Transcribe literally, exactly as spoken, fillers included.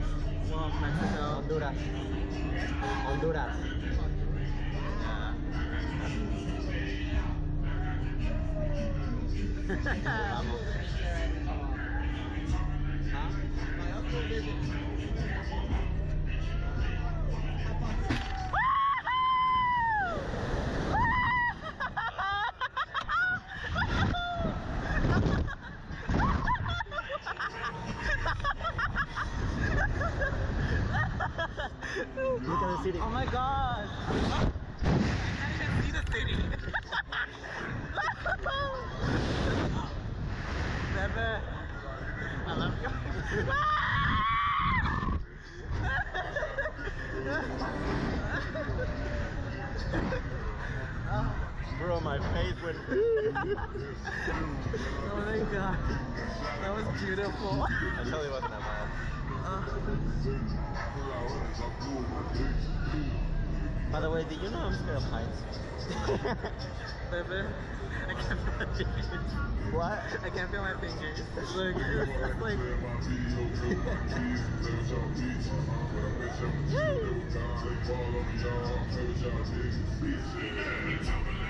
Honduras, one of Mexico. Honduras. Honduras. Vamos. Huh? My uncle visit. Look at the city. Oh my god! I can't even see the city. Bebe, I love you. Bro, my face went. Oh my god. That was beautiful. I totally wasn't that bad. Uh, By the way, do you know I'm scared of heights? Baby, I can't feel my fingers. What? I can't feel my fingers. Look, it's like... Yay!